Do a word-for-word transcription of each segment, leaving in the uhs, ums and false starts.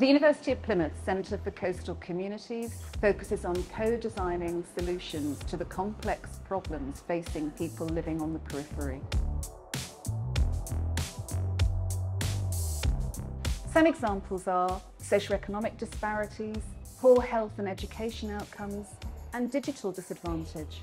The University of Plymouth Centre for Coastal Communities focuses on co-designing solutions to the complex problems facing people living on the periphery. Some examples are socioeconomic disparities, poor health and education outcomes, and digital disadvantage.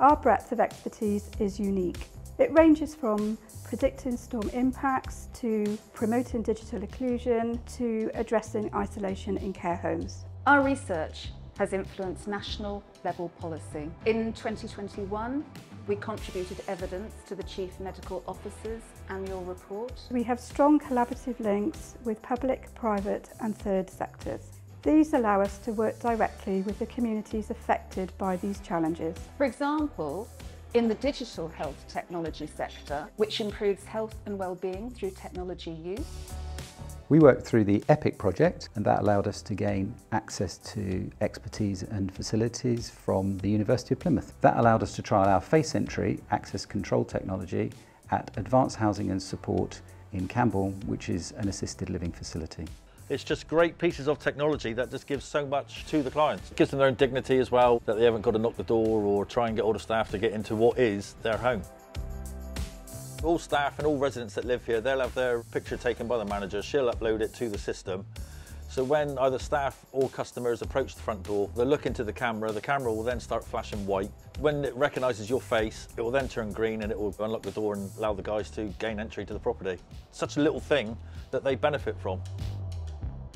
Our breadth of expertise is unique. It ranges from predicting storm impacts, to promoting digital inclusion, to addressing isolation in care homes. Our research has influenced national level policy. In twenty twenty-one, we contributed evidence to the Chief Medical Officer's annual report. We have strong collaborative links with public, private and third sectors. These allow us to work directly with the communities affected by these challenges. For example, in the digital health technology sector, which improves health and well-being through technology use. We worked through the EPIC project, and that allowed us to gain access to expertise and facilities from the University of Plymouth. That allowed us to trial our face entry access control technology at Advanced Housing and Support in Campbell, which is an assisted living facility. It's just great pieces of technology that just gives so much to the clients. It gives them their own dignity as well, that they haven't got to knock the door or try and get all the staff to get into what is their home. All staff and all residents that live here, they'll have their picture taken by the manager. She'll upload it to the system. So when either staff or customers approach the front door, they'll look into the camera. The camera will then start flashing white. When it recognises your face, it will then turn green and it will unlock the door and allow the guys to gain entry to the property. Such a little thing that they benefit from.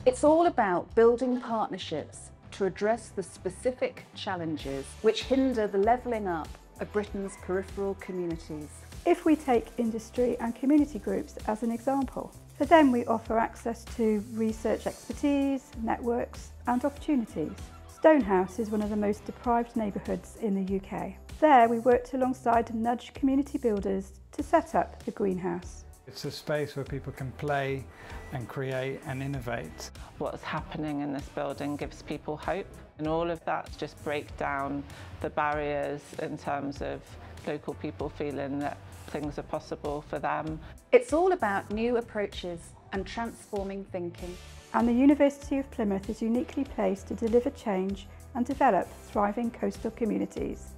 It's all about building partnerships to address the specific challenges which hinder the levelling up of Britain's peripheral communities. If we take industry and community groups as an example, for them we offer access to research expertise, networks and opportunities. Stonehouse is one of the most deprived neighbourhoods in the U K. There we worked alongside Nudge Community Builders to set up the greenhouse. It's a space where people can play and create and innovate. What's happening in this building gives people hope, and all of that just break down the barriers in terms of local people feeling that things are possible for them. It's all about new approaches and transforming thinking. And the University of Plymouth is uniquely placed to deliver change and develop thriving coastal communities.